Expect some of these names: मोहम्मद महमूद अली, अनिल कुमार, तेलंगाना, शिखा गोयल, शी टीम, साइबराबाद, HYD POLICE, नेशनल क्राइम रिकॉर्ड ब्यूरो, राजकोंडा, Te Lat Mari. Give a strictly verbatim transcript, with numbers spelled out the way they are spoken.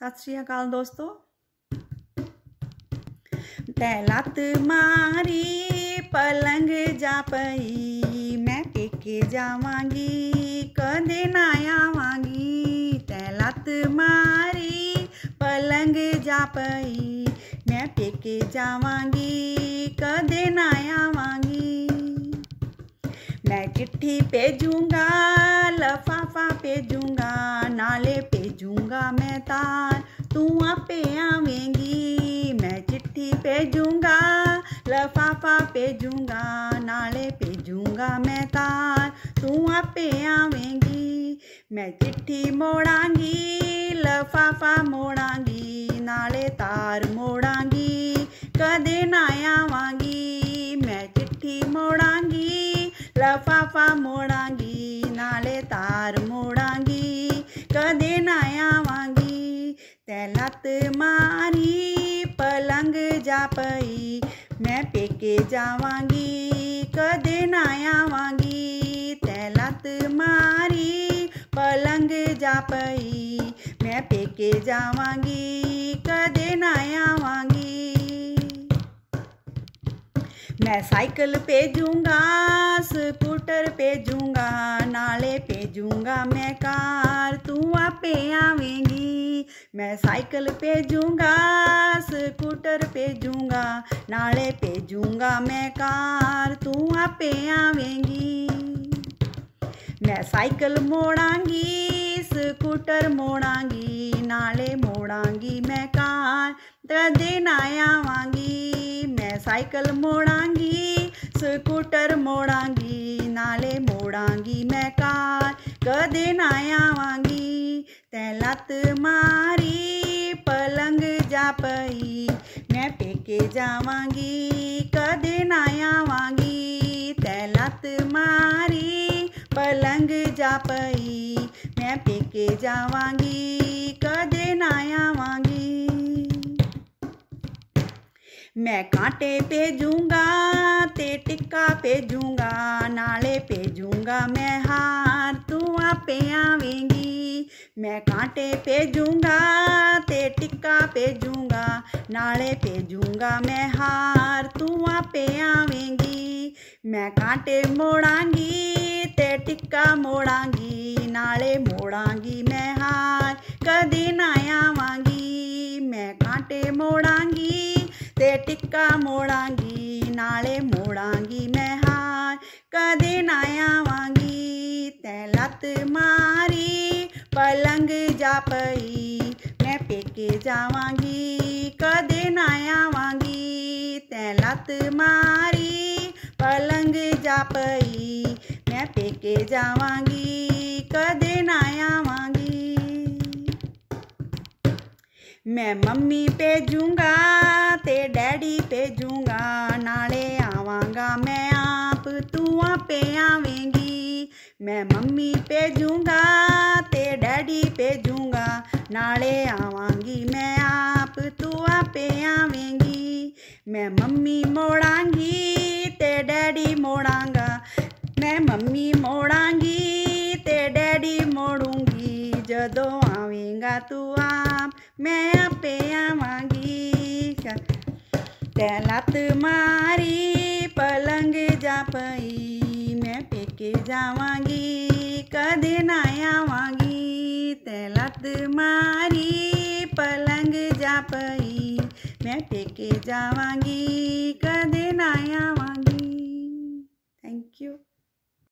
सत श्री अकाल दोस्तों। ते लत मारी पलंग जा पई, मैं पेके जावांगी कदे ना आवांगी। ते लत मारी पलंग जा पई, मैं पेके जावांगी कदे ना आवांगी। मैं चिट्ठी भेजूंगा लफाफा भेजूंगा, नाले भेजूंगा मैं तार तू आपे आवेंगी। मैं चिट्ठी भेजूंगा लफाफा भेजूंगा, नाले भेजूंगा मैं तार तू आपे आवेंगी। मैं चिट्ठी मोड़ांगी लफाफा मोड़ांगी, नाले तार मोड़ांगी कदे ना आवांगी। मैं चिट्ठी मोड़ांगी लफाफा मोड़ांगी, नाले तार मोड़ांगी कदे ना आवांगी। ते लत मारी पलंग जा पई, मैं पेके जावांगी कदे ना आवांगी। ते लत मारी पलंग जा पई, मैं पेके जावांगी कदे ना आवांगी। मैं साइकिल भेजूंगा स्कूटर भेजूंगा, नाले भेजूंगा मैं कार तू आपे आवेंगी। मैं साइकिल भेजूंगा स्कूटर भेजूंगा, नाले भेजूंगा मैं कार तू आपे आवेंगी। मैं साइकिल मोड़ांगी स्कूटर मोड़ांगी, नाले मोड़ांगी मैं कार कदे ना आवांगी। मैं साइकिल मोड़ांगी स्कूटर मोड़ांगी, नाले मोड़ांगी मैं कार कदे ना आवांगी। ते लत मारी पलंग जा पई, मैं पेके जावांगी कदे ना आवांगी। ते लत मारी पलंग जा पई, मैं पेके जावांगी कदे ना आवांगी। मैं कांटे भेजूंगा ते टिक्का भेजूंगा, नाले भेजूंगा मैं हार तू आपे आवेंगी। मैं कांटे भेजूंगा ते टिक्का भेजूंगा, नाले भेजूंगा मैं हार तू आपे आवेंगी। मैं कांटे मोड़ांगी ते टिक्का मोड़ांगी, नाले मोड़ांगी मैं हार कदे ना आवांगी। मैं कांटे मोड़ांगी ते टिक्का मोड़ांगी, नाले मोड़ांगी मैं हार कदे ना आवांगी। ते लत मारी पलंग जा पई, मैं पेके जावांगी कदे ना आवांगी। ते लत मारी पलंग जा पई, मैं पेके जावांगी कदे ना आवांगी। मैं मम्मी भेजूंगा ते डैडी भेजूंगा, नाले आवांगा मैं आप तू आपे आवेंगी। मैं मम्मी भेजूंगा ते डैडी भेजूंगा, नाले आवांगी मैं आप तू आपे आवेंगी। मैं मम्मी मोड़ांगी ते डैडी मोड़ांगा, मैं मम्मी मोड़ांगी ते डैडी मोड़ूंगी। जदों आवेंगा तू आप मैं आपे आवांगी। ते लत मारी पलंग जा पई, मैं पेके जावांगी कदे ना आवांगी। ते लत मारी पलंग जा पई, मैं पेके जावांगी कदे ना आवांगी। Thank you.